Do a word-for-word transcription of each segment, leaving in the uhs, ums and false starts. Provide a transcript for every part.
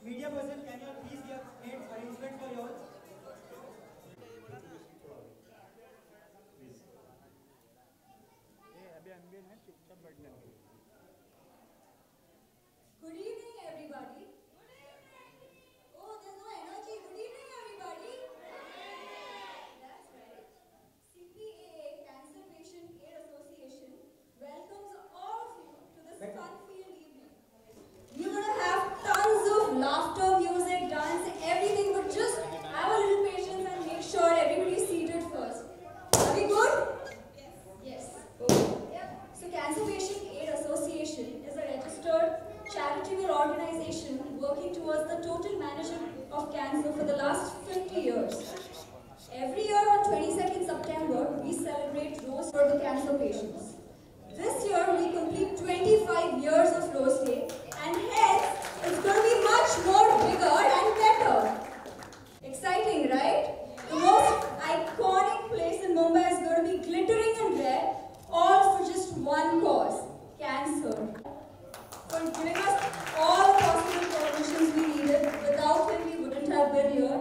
Media person, can you please make arrangement for yours? Please. Good evening, everybody. Good evening. Oh, there's no energy. Good evening, everybody. Good evening. That's right. C P A A, Cancer Patient Care Association, welcomes all of you to this Back. fun field evening. You're going to have tons of laughter, music, dance, everything, but just have a little patience and make sure everybody's seated first. Are we good? Yes. Yes. Okay. Yeah. So Cancer Patient Aid Association is a registered charitable organization working towards the total management of cancer for the last fifty years. Every year on twenty-second September, we celebrate Rose for the cancer patients. This year we complete twenty-five years of Rose Day, and hence it's going to be much more bigger and better. Exciting, right? The most iconic place in Mumbai is going to be glittering and red, all for just one cause, cancer. For giving us all the possible permissions we needed, without him we wouldn't have been here.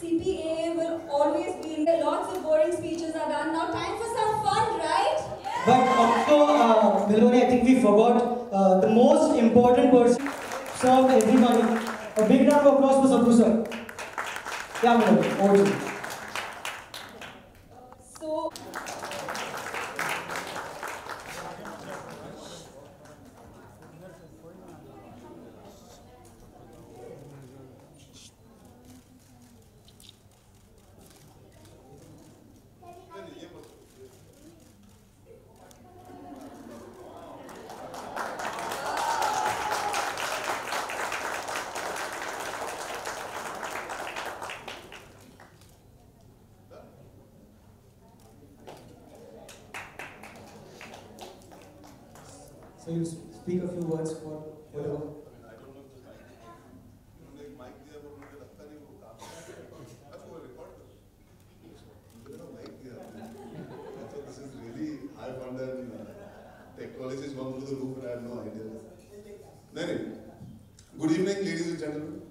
C P A A will always be there. Lots of boring speeches are done. Now time for some fun, right? Yeah. But also, uh, Miloni, I think we forgot uh, the most important person. Serve everybody. A big round of applause for Sabru sir. Yeah, Miloni, over to you. So, So you speak a few words for whatever. I don't know if the mic. You know, like mic दिया वो मुझे लगता नहीं वो काम करता है। अच्छा वो record कर। मेरा mic दिया। So this is really I found that you know, technology is gone through the roof and I have no idea. नहीं नहीं. Good evening, ladies and gentlemen.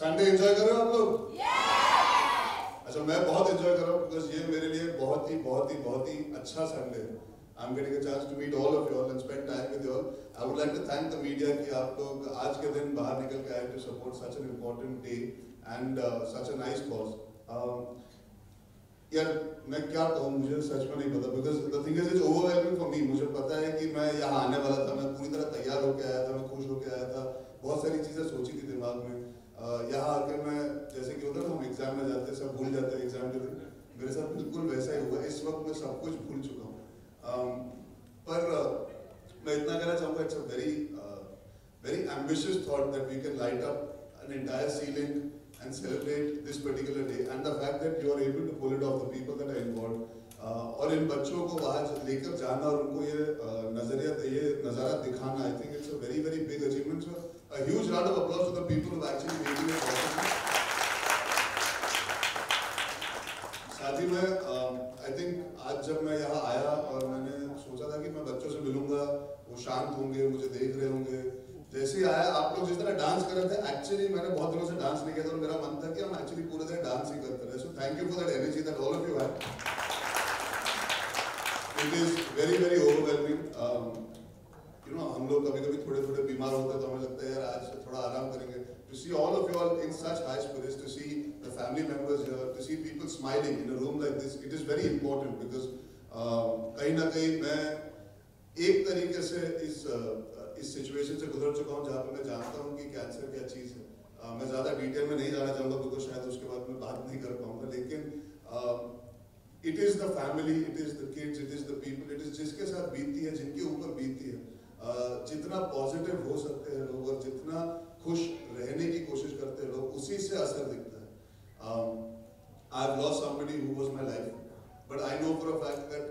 Sunday enjoy कर रहे हो आप लोग? Yes. अच्छा मैं बहुत enjoy कर रहा हूँ because ये मेरे लिए बहुत ही बहुत ही बहुत ही अच्छा Sunday है. I'm getting a chance to meet all of you all and spend time with you all. I would like to thank the media that you all have come out to support such an important day and uh, such a nice cause. Um, yeah, what do I say? I don't know. Because the thing is, it's overwhelming for me. I know that I was ready here. I was ready here. I was happy. I was happy. I was thinking in my mind. Here, like we go to exam, we forget the exam. It's absolutely like that. At this time, I forgot everything. Um, but uh, I would like to say that it's a very, uh, very ambitious thought that we can light up an entire ceiling and celebrate this particular day. And the fact that you are able to pull it off, the people that are involved, और इन बच्चों को बाहर लेकर जाना और उनको ये नजरिया, ये नजारा दिखाना, I think it's a very very big achievement. So a huge round of applause to the people who actually made it possible. साथ ही में, I think आज जब मैं यहाँ आया और मैंने सोचा था कि मैं बच्चों से मिलूँगा, वो शांत होंगे, मुझे देख रहे होंगे. जैसे ही आया, आप लोग जिस तरह डांस कर रहे थे, actually मैंने बहुत दिनों से डांस नहीं किया था और मेरा मन था कि हम actually पूरे दिन डांस ही करते रहे. So thank you for that energy that all of you had. It is very very overwhelming. You know, हम लोग कभी-कभी थोड़े-थोड़े बीमार होते हैं तो हमें लगता है यार आज थोड़ा आराम करेंगे. To see all of you all in such high spirits, to see the family members here, to see people smiling in a room like this, it is very important because कहीं ना कहीं मैं एक तरीके से इस इस सिचुएशन से गुजर चुका हूँ जहाँ पे मैं जानता हूँ कि कैंसर क्या चीज़ है. मैं ज़्यादा डिटेल में नहीं जाना चाहूँगा क्योंकि शायद उसके बाद मैं बात नहीं कर पाऊँगा, लेकिन it is the family, it is the kids, it is the people, it is जिसके साथ बीतती है, जिनके ऊपर बीतती है, जितना पॉजिटिव हो सकते हैं लोग और जितना खुश रहने की कोशिश करते हैं लोग, उसी से असर दिखता है. I have lost somebody who was my life, but I know for a fact that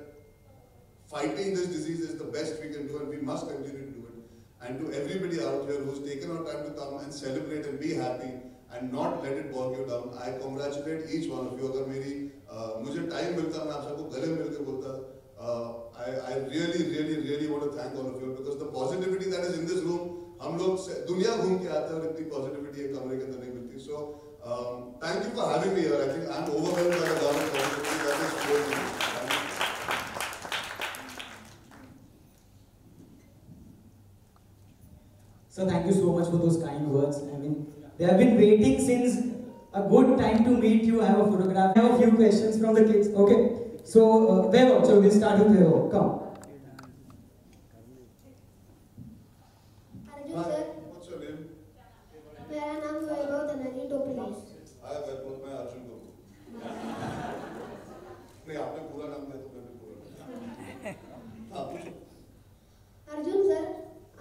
fighting this disease is the best we can do and we must continue to do. And to everybody out here who's taken our time to come and celebrate and be happy and not let it bog you down, I congratulate each one of you. अगर मेरी मुझे time मिलता मैं आप सबको गले मिलके बोलता. I I really really really want to thank all of you because the positivity that is in this room, हम लोग दुनिया घूम के आते हैं और इतनी positivity एक कमरे के अंदर नहीं मिलती. So thank you for having me here. I think I'm overwhelmed by the amount of positivity that is flowing. So thank you so much for those kind words. I mean, they have been waiting since a good time to meet you. I have a photograph. I have a few questions from the kids. Okay. So uh, Devo, so we'll start with Devo. Come. Arjun sir. What's your name? मेरा नाम वैभव धनाजी टोपले. I am Arjun. मैं अर्जुन कपूर. नहीं आपने पूरा नाम है तो मैंने पूरा. अर्जुन सर,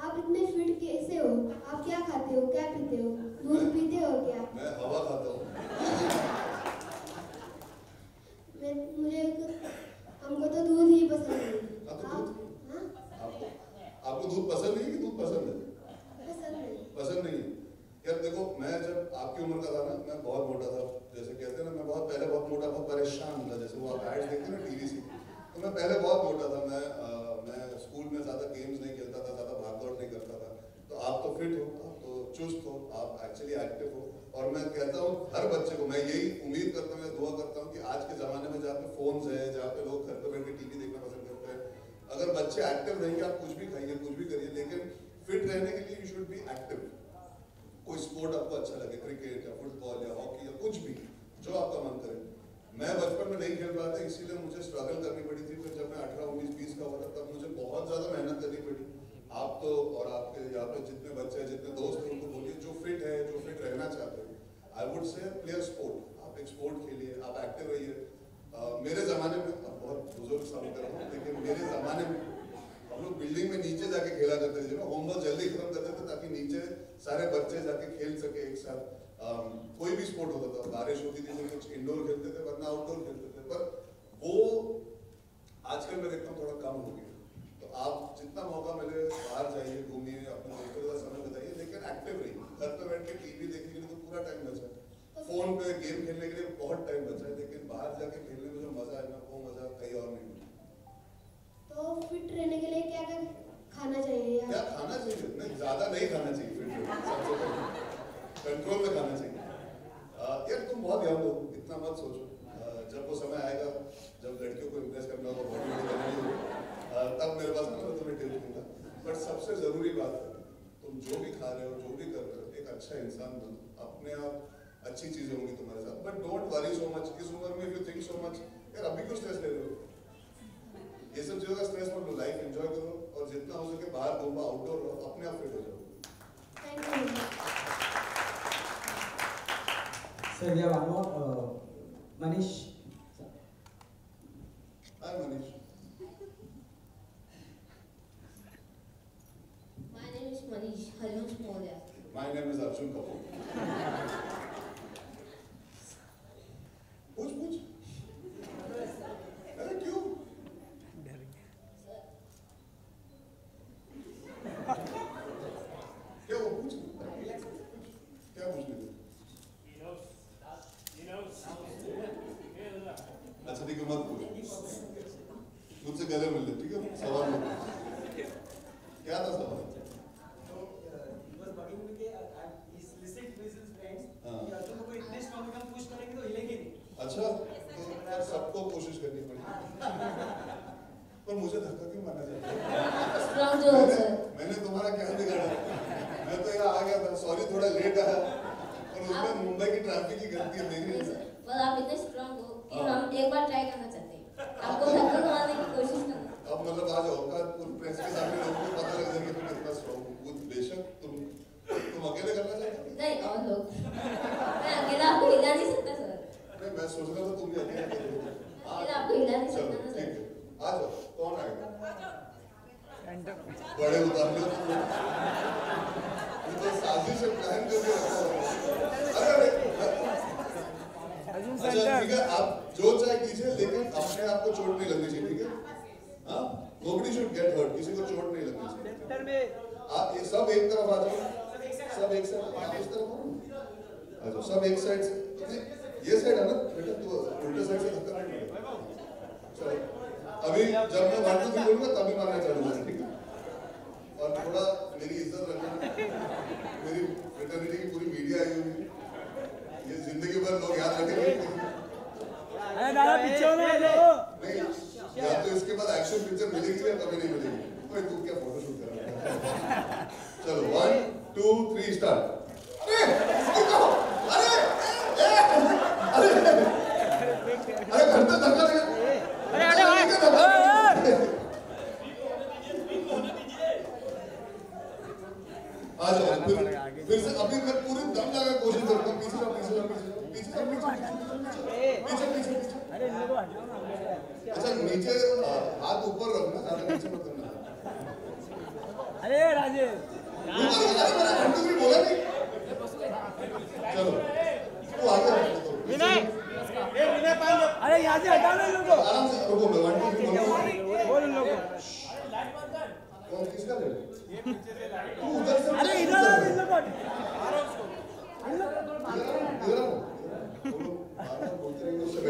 आप इतने फिट कैसे हो? आप क्या खाते हो, क्या पीते हो? दूध पीते हो क्या? मैं हवा खाता हूँ. मैं मुझे हमको तो दूध ही पसंद है. आपको दूध? हाँ. आपको आपको दूध पसंद नहीं कि दूध पसंद है? पसंद नहीं. पसंद नहीं. यार देखो, मैं जब आपकी उम्र का था ना, मैं बहुत मोटा था. जैसे कहते हैं ना, मैं बहुत पहले बहुत मोटा, बहुत परेशान था. जैसे वो आप एड्स देखते हैं ना टीवी से, तो मैं पहले बहुत मोटा था. मैं मैं स्कूल में ज़्यादा गेम्स नहीं खेलता था, ज़्यादा भागदौड़ नहीं करता था. तो आप तो फिट हो, आप तो चुस्त हो, आप एक्चुअली एक्टिव हो. और मैं कहता हूँ हर बच्चे को, मैं यही उम्मीद करता हूँ, मैं दुआ करता हूँ कि आज के ज़माने में जहाँ पे फ़ोन्स हैं, जहाँ पे लोग घर पर बैठ के टी वी देखना पसंद करते हैं, अगर बच्चे एक्टिव रहेंगे, आप कुछ भी खाइए, कुछ भी करिए, लेकिन फिट रहने के लिए यू शुड बी एक्टिव. कोई स्पोर्ट आपको अच्छा लगे, क्रिकेट या फुटबॉल या हॉकी या कुछ भी, जो आपका मन करे. मैं बचपन में नहीं खेल रहा था, इसीलिए मुझे स्ट्रगल करनी पड़ी थी. फिर जब मैं अठारह उन्नीस बीस का हुआ था, तब मुझे बहुत ज़्यादा मेहनत करनी पड़ी. आप तो और आपके यहाँ पे जितने बच्चे हैं, जितने दोस्त हैं, उनको बोलिए जो फिट है, जो फिट रहना चाहते हैं, I would say play a sport. आप एक स्पोर्ट खेलिए, आप एक्टिव रहिए. मेरे ज़माने में, अब बहुत बुजुर्ग साबित कर रहा हूँ, लेकिन मेरे ज़माने में हम लोग बिल्डिंग में नीचे जाके खेला करते थे. ना होमवर्क जल्दी खत्म करते थे ताकि नीचे सारे बच्चे जाके खेल सके एक साथ. कोई भी स्पोर्ट होता था, बारिश होती थी तो कुछ इंडोर खेलते थे, वरना आउटडोर खेलते थे. पर वो आजकल मैं देखता हूँ थोड़ा कम हो गया. तो आप जितना मौका मिले बाहर जाइए, घूमिए, अपने दोस्तों का समय बिताइए, लेकिन एक्टिव रहिए. घर पर बैठ के टीवी देखने के लिए तो पूरा टाइम बचा है, फोन पे गेम खेलने के लिए बहुत टाइम बचा है, लेकिन बाहर जाके खेलने में जो मजा है ना, वो मजा कहीं और नहीं मिलता. तो फिट रहने के लिए क्या क्या खाना चाहिए? क्या खाना चाहिए? नहीं, ज्यादा नहीं खाना चाहिए. फिट कंट्रोल में खाना चाहिए. यार तुम बहुत ध्यान दो, इतना मत सोचो. जब वो समय आएगा जब लड़कियों को इम्प्रेस करना होगा, बॉडी बिल्ड करनी होगी, तब मेरे पास आना, तुम्हें टिप्स दूंगा. बट सबसे ज़रूरी बात है, तुम जो भी खा रहे हो, जो भी कर रहे हो, एक अच्छा इंसान बनो. अपने आप अच्छी चीज़ें होंगी तुम्हारे साथ. But don't worry so much. इस उम्र में यू थिंक सो मच, यार अभी क्यों स्ट्रेस ले रहे हो? ये सब चीज़ों का स्ट्रेस मत लो. लाइफ एंजॉय करो और जितना हो सके बाहर घूमो, आउटडोर रहो, अपने आप फिट हो जाओ. Sir, we have one more. Uh, Manish. Hi, Manish. My name is Manish. Hello, My name is Arjun Kapoor. Puch, puch. Hey, क्यों? क्या वो पूछ? क्या पूछ रहे थे? अच्छा ठीक है मत पूछ. मुझसे गले मिल ले ठीक है? सवाल मत. क्या था सवाल? अच्छा तो सबको कोशिश करनी पड़ेगी पर मुझे धक्का क्यों मारना चाहिए? मैंने, मैंने तुम्हारा क्या बिगाड़ा? मैं तो यहाँ आ गया था, सॉरी थोड़ा लेट आया और उसमें मुंबई की ट्रैफिक की गलती है मेरी नहीं. पर आप इतने स्ट्रांग हो कि हम एक बार ट्राई करना चाहते हैं आपको धक्का मारने की कोशिश करना. अब मतलब आज औकात पूरी प्रेस के सामने लोगों को पता लग जाएगा कि तुम इतना स्ट्रांग हो. बेशक तुम तुम अकेले करना चाहते हो? नहीं और लोग. मैं अकेला आपको हिला नहीं सकता. नहीं मैं सोच रहा था तुम भी अकेले करोगे. आज आपको हिला नहीं सकता ना सर. आ जाओ. कौन आएगा? बड़े उतार लो तो साजिश से प्लान करके रखा होगा. अरे अच्छा ठीक है आप जो चाहे कीजिए लेकिन अपने आप को चोट नहीं लगनी चाहिए ठीक है? हाँ nobody should get hurt. किसी को चोट नहीं लगनी चाहिए. सेंटर में आप सब एक तरफ आ जाओ. सब एक साइड पार्टी इस तरफ आ जाओ. सब एक साइड. ये साइड है ना बेटा तू उल्टे साइड से धक्का मार. अभी जब मैं मारता हूँ बोलूँगा तभी मारना चालू है ठीक है? और थोड़ा मेरी इज्जत रखना. मेरी फ्रेटर्निटी की पूरी मीडिया आई हुई है. ये जिंदगी भर लोग याद रखेंगे. अरे दादा पीछे ना लो. नहीं यार तो इसके बाद एक्शन पिक्चर मिलेगी या कभी नहीं मिलेगी. कोई तू क्या फोटोशूट कर रहा है? चलो वन टू थ्री स्टार्ट. अरे घर तो धक्का लगा. अरे अरे अरे आ जाओ फिर से. अभी मैं पूरी दम लगा कोशिश करता हूँ. पीछे पीछे पीछे पीछे पीछे अरे इन लोगों को अच्छा नीचे हाथ ऊपर रखना. ज़्यादा नीचे मत रखना. अरे राजेश भी बोला नहीं. चलो तू आ जाओ. अरे यहाँ से हटाओ ना इन लोगों को. आराम से रुको मैं वांटी की बोलूँ बोल इन लोगों को. लाइट बंद कर. कौन किसका लाइट? तू उधर से. अरे इधर आओ इन लोगों को. मारो उसको. इन लोगों को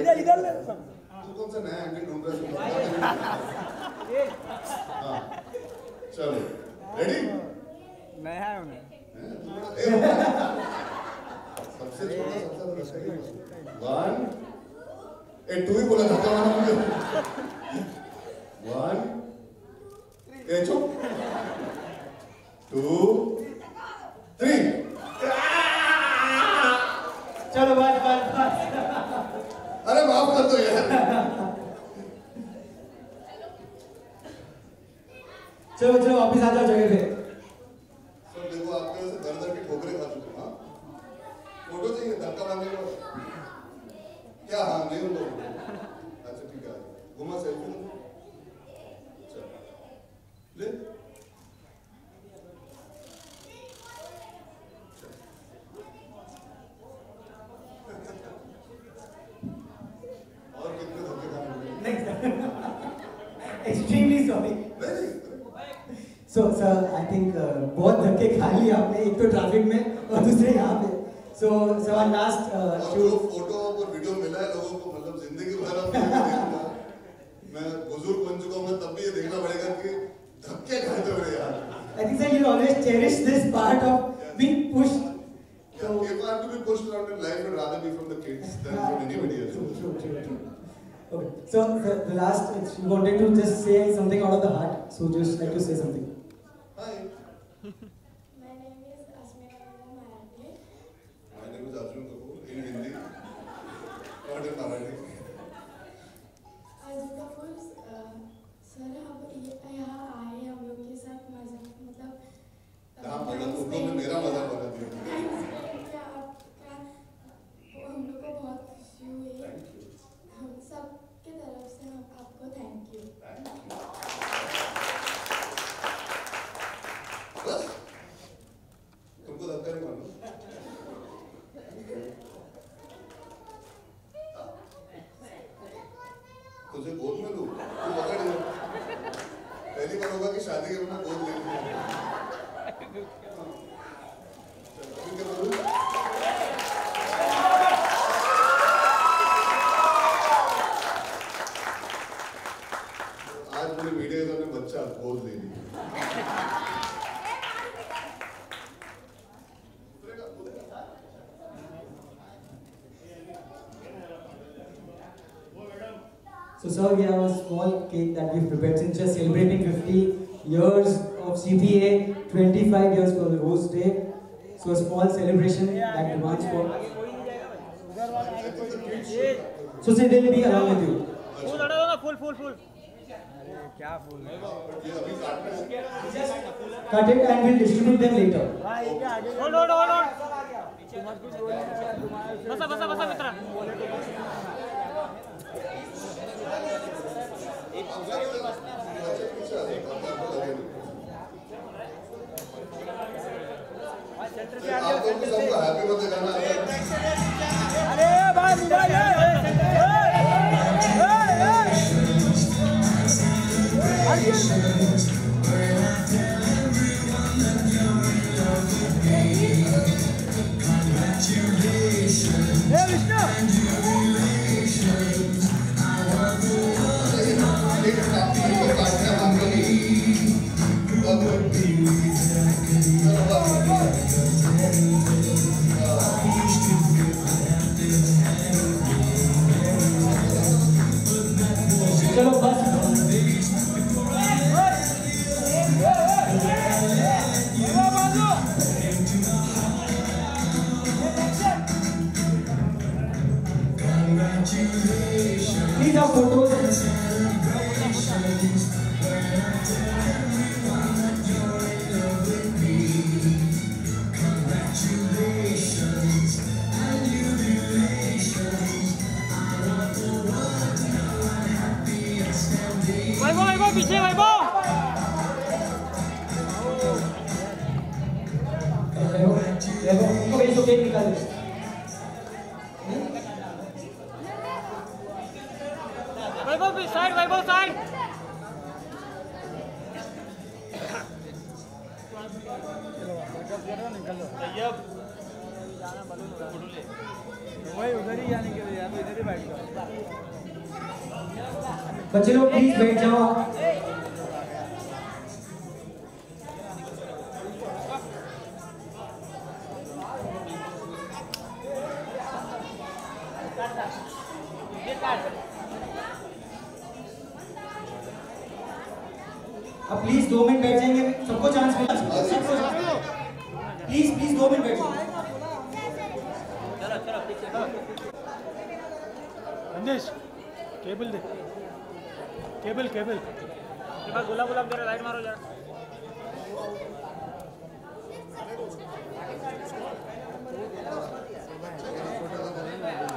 इधर इधर ले. तू कौन सा नया एंगल ढूंढ रहा है? हाँ चलो रेडी. नया है उन्हें. सबसे छोटा सबसे बड़ा वन ए टू ही बोला था क्या मालूम मुझे? वन ए चो टू थ्री. चलो बात बात बात. अरे माफ कर दो यार. चलो चलो वापस आ जाओ जगह पे. सर देखो आपके वजह से दर दर के ठोकरे खा चुके हैं. फोटो चाहिए धक्का मारने को क्या? हाँ नहीं उनको. अच्छा ठीक है घुमा सेल्फी ले. और कितने धक्के खाने? Next extremely sorry. So sir I think बहुत धक्के खा लिए आपने. एक तो ट्रैफिक में और दूसरे यहाँ पे. So, so our last uh, shoot. जो फोटो और वीडियो मिला है लोगों को मतलब जिंदगी भर आप देखना. मैं बुजुर्ग बन चुका हूँ मैं तब भी ये देखना पड़ेगा कि धक्के खाते हो यार. I think sir you always cherish this part of yes. being pushed. Yeah, so you want to be pushed around in life and rather be from the kids than from anybody else. True, true, true, true. Okay. So the, the last is you wanted to just say something out of the heart. So just like to say something. Hi. Arjun Kapoor in Hindi, not in Marathi. Arjun Kapoor sir हम यहाँ आए हम लोग के साथ मजाक मतलब. यहाँ मजाक उनको में मेरा मजाक बना दिया. क्या आपका हम लोग को बहुत खुशी हुई. हम सब के तरफ से हम आपको thank you. So sir, we have a small cake that we've prepared since we're celebrating fifty years of C P A, twenty-five years for the Rose Day. So a small celebration that demands for. So sir, they'll be along with you. Full, full, full. Just cut it and we'll distribute them later. Hold, hold, hold, hold. Basa, basa, basa, Mitra. आप लोग सबका happy birthday गाना अरे भाई These are photos and celebrations when I tell everyone that you're in love with me. Congratulations and new relations. I want the world to know I'm happy and standing. Vai, vai, vai, piche, vai, vai. Okay, it's okay, निकाल दे. Side, by both side. बच्चे लोग please बैठ जाओ. अब please दो minute बैठ जाएंगे, सबको चांस मिला. प्लीज प्लीज दो मिनट बैठ जाओ. केबल दे, केबल केबल गुलाब गुलाब जरा लाइट मारो जरा.